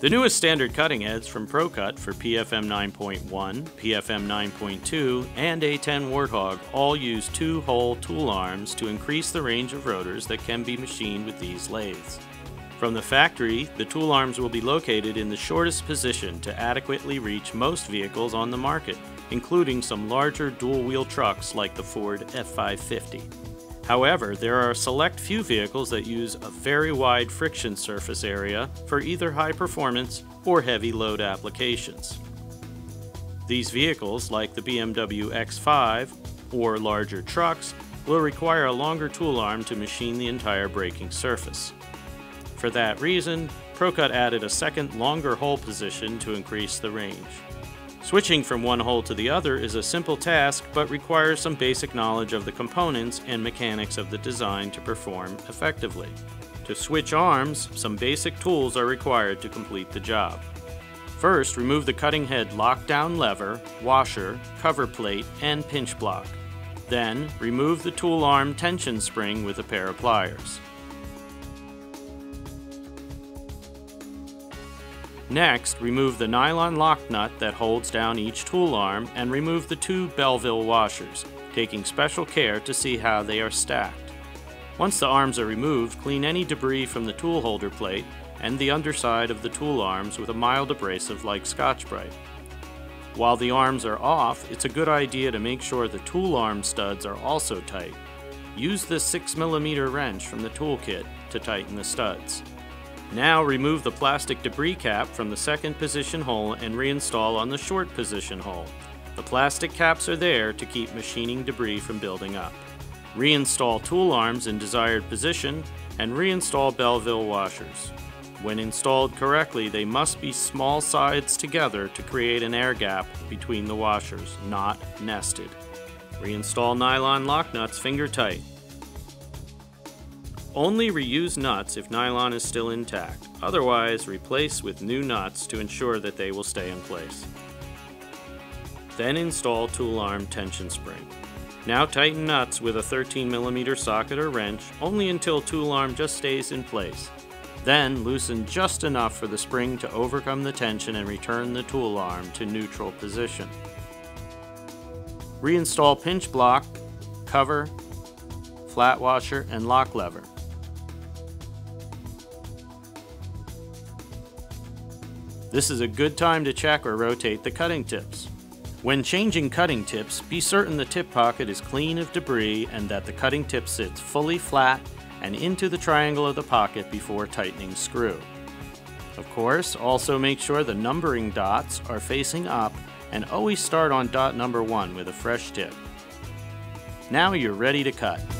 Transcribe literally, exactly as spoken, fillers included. The newest standard cutting heads from ProCut for P F M nine point one, P F M nine point two, and A ten Warthog all use two-hole tool arms to increase the range of rotors that can be machined with these lathes. From the factory, the tool arms will be located in the shortest position to adequately reach most vehicles on the market, including some larger dual-wheel trucks like the Ford F five fifty. However, there are a select few vehicles that use a very wide friction surface area for either high performance or heavy load applications. These vehicles, like the B M W X five or larger trucks, will require a longer tool arm to machine the entire braking surface. For that reason, ProCut added a second longer hole position to increase the range. Switching from one hole to the other is a simple task, but requires some basic knowledge of the components and mechanics of the design to perform effectively. To switch arms, some basic tools are required to complete the job. First, remove the cutting head lockdown lever, washer, cover plate, and pinch block. Then, remove the tool arm tension spring with a pair of pliers. Next, remove the nylon lock nut that holds down each tool arm and remove the two Belleville washers, taking special care to see how they are stacked. Once the arms are removed, clean any debris from the tool holder plate and the underside of the tool arms with a mild abrasive like Scotch-Brite. While the arms are off, it's a good idea to make sure the tool arm studs are also tight. Use the six millimeter wrench from the tool kit to tighten the studs. Now remove the plastic debris cap from the second position hole and reinstall on the short position hole. The plastic caps are there to keep machining debris from building up. Reinstall tool arms in desired position and reinstall Belleville washers. When installed correctly, they must be small sides together to create an air gap between the washers, not nested. Reinstall nylon lock nuts finger tight. Only reuse nuts if nylon is still intact, otherwise replace with new nuts to ensure that they will stay in place. Then install tool arm tension spring. Now tighten nuts with a thirteen millimeter socket or wrench only until tool arm just stays in place. Then loosen just enough for the spring to overcome the tension and return the tool arm to neutral position. Reinstall pinch block, cover, flat washer, and lock lever. This is a good time to check or rotate the cutting tips. When changing cutting tips, be certain the tip pocket is clean of debris and that the cutting tip sits fully flat and into the triangle of the pocket before tightening screw. Of course, also make sure the numbering dots are facing up and always start on dot number one with a fresh tip. Now you're ready to cut.